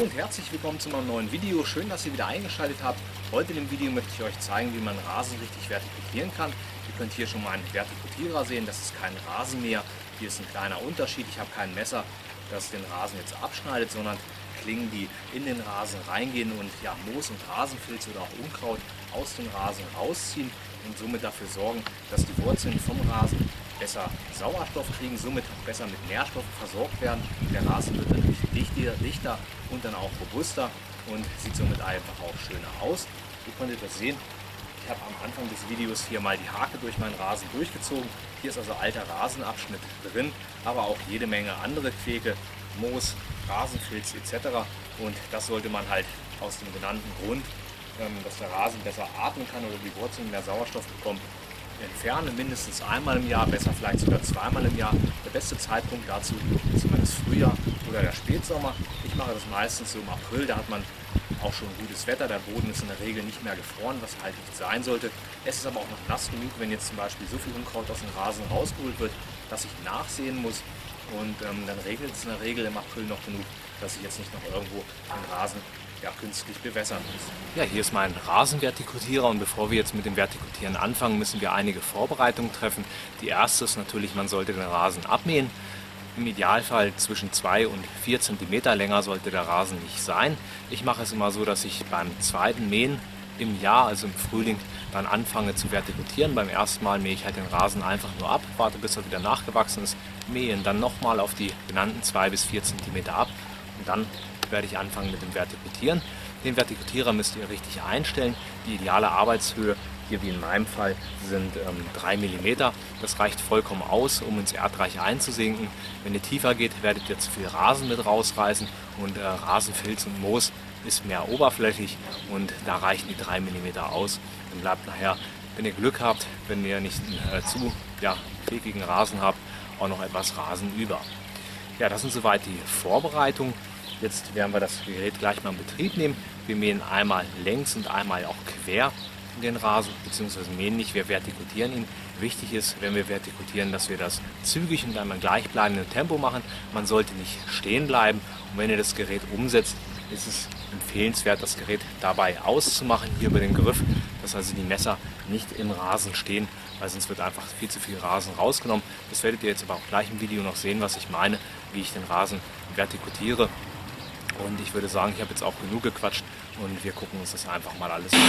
Hallo und herzlich willkommen zu meinem neuen Video. Schön, dass ihr wieder eingeschaltet habt. Heute in dem Video möchte ich euch zeigen, wie man Rasen richtig vertikutieren kann. Ihr könnt hier schon mal einen Vertikutierer sehen. Das ist kein Rasenmäher. Hier ist ein kleiner Unterschied. Ich habe kein Messer, das den Rasen jetzt abschneidet, sondern Klingen, die in den Rasen reingehen und ja, Moos und Rasenfilz oder auch Unkraut aus dem Rasen rausziehen und somit dafür sorgen, dass die Wurzeln vom Rasen besser Sauerstoff kriegen, somit auch besser mit Nährstoffen versorgt werden. Der Rasen wird natürlich dichter und dann auch robuster und sieht somit einfach auch schöner aus. Ihr konntet das sehen. Ich habe am Anfang des Videos hier mal die Hake durch meinen Rasen durchgezogen. Hier ist also alter Rasenabschnitt drin, aber auch jede Menge andere Quäke, Moos, Rasenfilz etc. Und das sollte man halt aus dem genannten Grund, dass der Rasen besser atmen kann oder die Wurzeln mehr Sauerstoff bekommen, entfernen. Mindestens einmal im Jahr, besser vielleicht sogar zweimal im Jahr. Der beste Zeitpunkt dazu ist immer das Frühjahr oder der Spätsommer. Ich mache das meistens so im April, da hat man auch schon gutes Wetter. Der Boden ist in der Regel nicht mehr gefroren, was halt nicht sein sollte. Es ist aber auch noch nass genug, wenn jetzt zum Beispiel so viel Unkraut aus dem Rasen rausgeholt wird, dass ich nachsehen muss. Und dann regnet es in der Regel im April noch genug, dass ich jetzt nicht noch irgendwo den Rasen künstlich bewässern muss. Ja, hier ist mein Rasenvertikutierer und bevor wir jetzt mit dem Vertikutieren anfangen, müssen wir einige Vorbereitungen treffen. Die erste ist natürlich, man sollte den Rasen abmähen. Im Idealfall zwischen 2 und 4 cm länger sollte der Rasen nicht sein. Ich mache es immer so, dass ich beim zweiten Mähen im Jahr, also im Frühling, dann anfange zu vertikutieren. Beim ersten Mal mähe ich halt den Rasen einfach nur ab, warte bis er wieder nachgewachsen ist, mähe ihn dann nochmal auf die genannten 2 bis 4 cm ab und dann werde ich anfangen mit dem Vertikutieren. Den Vertikutierer müsst ihr richtig einstellen. Die ideale Arbeitshöhe, hier wie in meinem Fall, sind 3 mm. Das reicht vollkommen aus, um ins Erdreich einzusinken. Wenn ihr tiefer geht, werdet ihr zu viel Rasen mit rausreißen und Rasenfilz und Moos ist mehr oberflächlich und da reichen die 3 mm aus. Dann bleibt nachher, wenn ihr Glück habt, wenn ihr nicht einen quäkigen Rasen habt, auch noch etwas Rasen über. Ja, das sind soweit die Vorbereitungen. Jetzt werden wir das Gerät gleich mal in Betrieb nehmen. Wir mähen einmal längs und einmal auch quer den Rasen, beziehungsweise mähen nicht, wir vertikutieren ihn. Wichtig ist, wenn wir vertikutieren, dass wir das zügig und einmal gleichbleibendem Tempo machen. Man sollte nicht stehen bleiben und wenn ihr das Gerät umsetzt, ist es empfehlenswert, das Gerät dabei auszumachen, hier über den Griff, dass also die Messer nicht im Rasen stehen, weil sonst wird einfach viel zu viel Rasen rausgenommen. Das werdet ihr jetzt aber auch gleich im Video noch sehen, was ich meine, wie ich den Rasen vertikutiere. Und ich würde sagen, ich habe jetzt auch genug gequatscht und wir gucken uns das einfach mal alles an.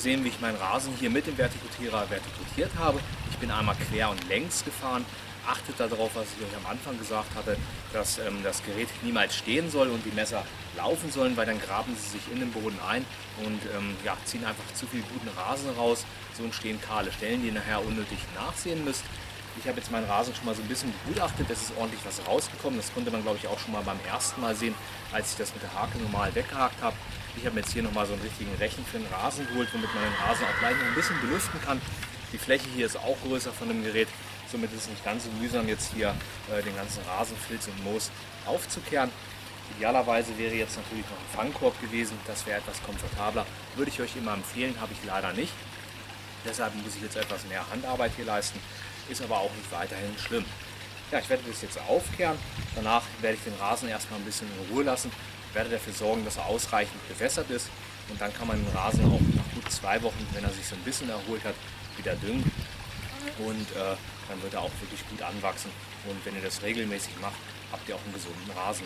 Sehen, wie ich meinen Rasen hier mit dem Vertikutierer vertikutiert habe. Ich bin einmal quer und längs gefahren. Achtet darauf, was ich euch am Anfang gesagt hatte, dass das Gerät niemals stehen soll und die Messer laufen sollen, weil dann graben sie sich in den Boden ein und ziehen einfach zu viel guten Rasen raus. So entstehen kahle Stellen, die ihr nachher unnötig nachsehen müsst. Ich habe jetzt meinen Rasen schon mal so ein bisschen begutachtet, es ist ordentlich was rausgekommen. Das konnte man, glaube ich, auch schon mal beim ersten Mal sehen, als ich das mit der Hake normal weggehakt habe. Ich habe jetzt hier nochmal so einen richtigen Rechen für den Rasen geholt, womit man den Rasen auch gleich noch ein bisschen belüften kann. Die Fläche hier ist auch größer von dem Gerät, somit ist es nicht ganz so mühsam, jetzt hier den ganzen Rasenfilz und Moos aufzukehren. Idealerweise wäre jetzt natürlich noch ein Fangkorb gewesen, das wäre etwas komfortabler. Würde ich euch immer empfehlen, habe ich leider nicht. Deshalb muss ich jetzt etwas mehr Handarbeit hier leisten. ist aber auch nicht weiterhin schlimm. Ja, ich werde das jetzt aufkehren, danach werde ich den Rasen erstmal ein bisschen in Ruhe lassen, werde dafür sorgen, dass er ausreichend bewässert ist und dann kann man den Rasen auch nach gut 2 Wochen, wenn er sich so ein bisschen erholt hat, wieder düngen und dann wird er auch wirklich gut anwachsen und wenn ihr das regelmäßig macht, habt ihr auch einen gesunden Rasen.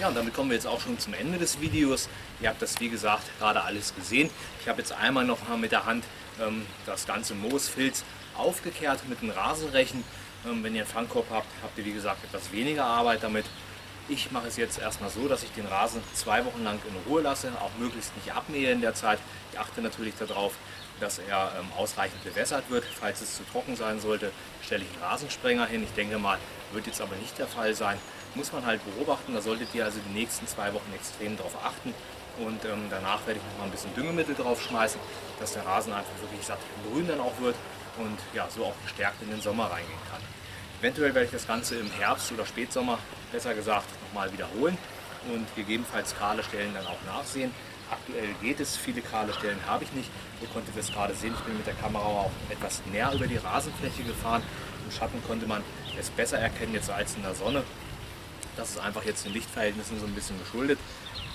Ja, und damit kommen wir jetzt auch schon zum Ende des Videos. Ihr habt das, wie gesagt, gerade alles gesehen. Ich habe jetzt einmal noch mal mit der Hand das ganze Moosfilz aufgekehrt mit einem Rasenrechen. Wenn ihr einen Fangkorb habt, habt ihr, wie gesagt, etwas weniger Arbeit damit. Ich mache es jetzt erstmal so, dass ich den Rasen 2 Wochen lang in Ruhe lasse, auch möglichst nicht abmähe in der Zeit. Ich achte natürlich darauf, dass er ausreichend bewässert wird. Falls es zu trocken sein sollte, stelle ich einen Rasensprenger hin. Ich denke mal, wird jetzt aber nicht der Fall sein. Muss man halt beobachten, da solltet ihr also die nächsten 2 Wochen extrem drauf achten und danach werde ich noch mal ein bisschen Düngemittel drauf schmeißen, dass der Rasen einfach wirklich satt grün dann auch wird und ja, so auch gestärkt in den Sommer reingehen kann. Eventuell werde ich das Ganze im Herbst oder Spätsommer, besser gesagt, nochmal wiederholen und gegebenenfalls kahle Stellen dann auch nachsehen. Aktuell geht es, viele kahle Stellen habe ich nicht. Ihr konntet das gerade sehen, ich bin mit der Kamera auch etwas näher über die Rasenfläche gefahren. Im Schatten konnte man es besser erkennen jetzt als in der Sonne. Das ist einfach jetzt den Lichtverhältnissen so ein bisschen geschuldet,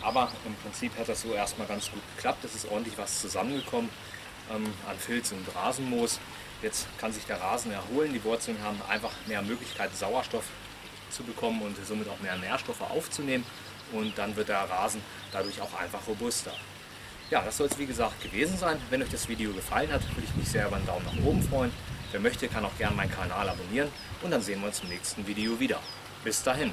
aber im Prinzip hat das so erstmal ganz gut geklappt. Es ist ordentlich was zusammengekommen an Filz und Rasenmoos. Jetzt kann sich der Rasen erholen, die Wurzeln haben einfach mehr Möglichkeit, Sauerstoff zu bekommen und somit auch mehr Nährstoffe aufzunehmen und dann wird der Rasen dadurch auch einfach robuster. Ja, das soll es wie gesagt gewesen sein. Wenn euch das Video gefallen hat, würde ich mich sehr über einen Daumen nach oben freuen. Wer möchte, kann auch gerne meinen Kanal abonnieren und dann sehen wir uns im nächsten Video wieder. Bis dahin!